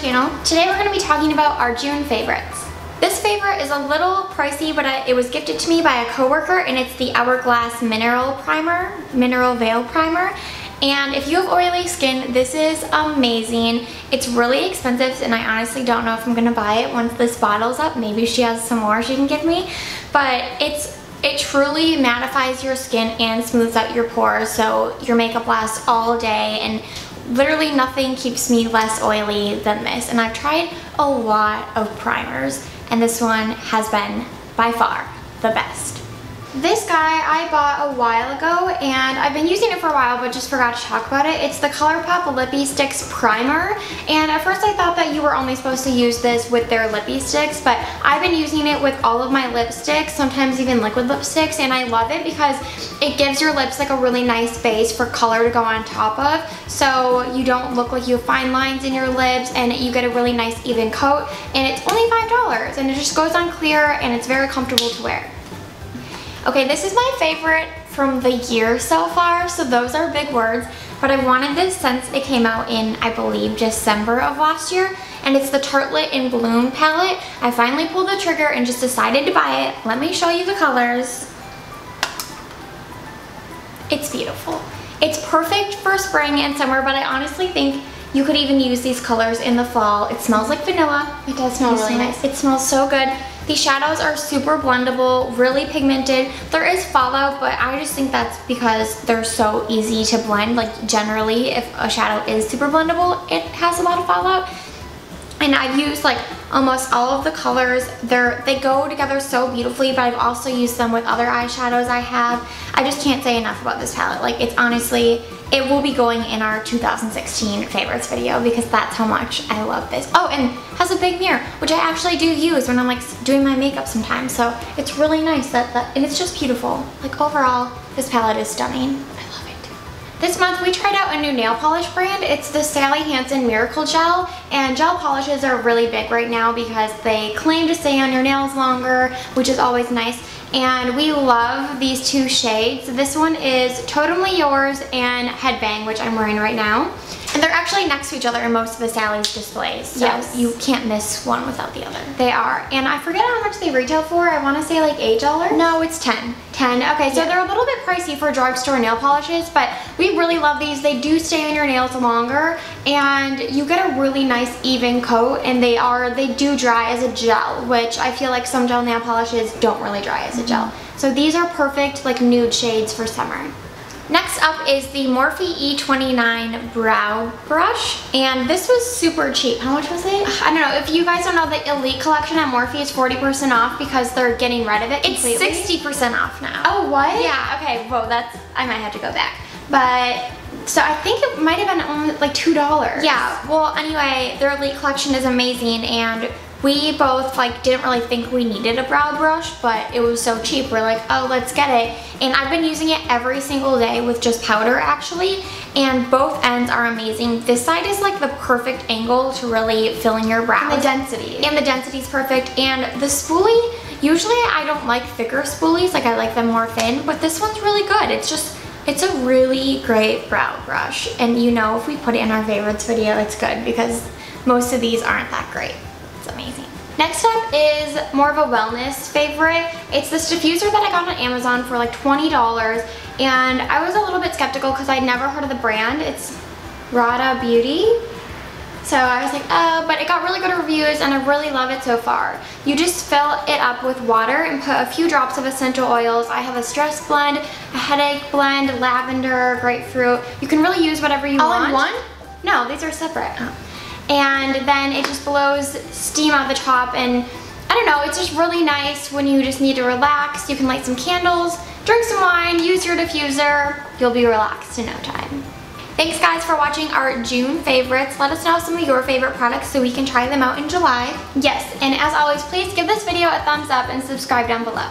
channel. Today we're going to be talking about our June favorites. This favorite is a little pricey, but it was gifted to me by a coworker, and it's the Hourglass Mineral Primer, Mineral Veil Primer. And if you have oily skin, this is amazing. It's really expensive, and I honestly don't know if I'm gonna buy it once this bottle's up. Maybe she has some more she can give me, but it truly mattifies your skin and smooths out your pores, so your makeup lasts all day, and literally nothing keeps me less oily than this. And I've tried a lot of primers, and this one has been by far the best. This guy I bought a while ago, and I've been using it for a while but just forgot to talk about it. It's the ColourPop Lippie Sticks Primer, and at first I thought that you were only supposed to use this with their lippy sticks, but I've been using it with all of my lipsticks, sometimes even liquid lipsticks, and I love it because it gives your lips like a really nice base for color to go on top of, so you don't look like you have fine lines in your lips, and you get a really nice even coat. And it's only $5, and it just goes on clear, and it's very comfortable to wear. Okay, this is my favorite from the year so far, so those are big words, but I wanted this since it came out in, I believe, December of last year, and it's the Tartelette in Bloom palette. I finally pulled the trigger and just decided to buy it. Let me show you the colors. It's beautiful. It's perfect for spring and summer, but I honestly think you could even use these colors in the fall. It smells like vanilla. It does smell really nice. It smells so good. The shadows are super blendable, really pigmented. There is fallout, but I just think that's because they're so easy to blend. Like generally, if a shadow is super blendable, it has a lot of fallout. And I've used like almost all of the colors. They go together so beautifully, but I've also used them with other eyeshadows I have. I just can't say enough about this palette. Like it's honestly, it will be going in our 2016 favorites video because that's how much I love this. Oh, and has a big mirror, which I actually do use when I'm like doing my makeup sometimes. So it's really nice and it's just beautiful. Like overall, this palette is stunning. I love it. This month we tried out a new nail polish brand. It's the Sally Hansen Miracle Gel, and gel polishes are really big right now because they claim to stay on your nails longer, which is always nice. And we love these two shades. This one is Totem-ly Yours and Headbang, which I'm wearing right now. And they're actually next to each other in most of the Sally's displays, so yes, you can't miss one without the other. They are, and I forget how much they retail for. I want to say like $8. No, it's 10. 10. Okay, so yeah, they're a little bit pricey for drugstore nail polishes, but we really love these. They do stay on your nails longer, and you get a really nice even coat. And they do dry as a gel, which I feel like some gel nail polishes don't really dry as a gel. So these are perfect like nude shades for summer. Next up is the Morphe E29 Brow Brush, and this was super cheap. How much was it? I don't know. If you guys don't know, the Elite collection at Morphe is 40% off because they're getting rid of it completely. It's 60% off now. Oh, what? Yeah, okay. Well, that's, I might have to go back. But, so I think it might have been only like $2. Yeah, well, anyway, their Elite collection is amazing, and we both like didn't really think we needed a brow brush, but it was so cheap. We're like, oh, let's get it. And I've been using it every single day with just powder actually, and both ends are amazing. This side is like the perfect angle to really fill in your brow. And the density. And the density's perfect. And the spoolie, usually I don't like thicker spoolies, like I like them more thin, but this one's really good. It's just, it's a really great brow brush. And you know, if we put it in our favorites video, it's good because most of these aren't that great. Amazing. Next up is more of a wellness favorite. It's this diffuser that I got on Amazon for like $20, and I was a little bit skeptical because I'd never heard of the brand. It's Rada Beauty. So I was like, oh, but it got really good reviews and I really love it so far. You just fill it up with water and put a few drops of essential oils. I have a stress blend, a headache blend, lavender, grapefruit. You can really use whatever you want. All in one? No, these are separate. Oh. And then it just blows steam out the top, and I don't know, it's just really nice when you just need to relax. You can light some candles, drink some wine, use your diffuser. You'll be relaxed in no time. Thanks guys for watching our June favorites. Let us know some of your favorite products so we can try them out in July. Yes, and as always, please give this video a thumbs up and subscribe down below.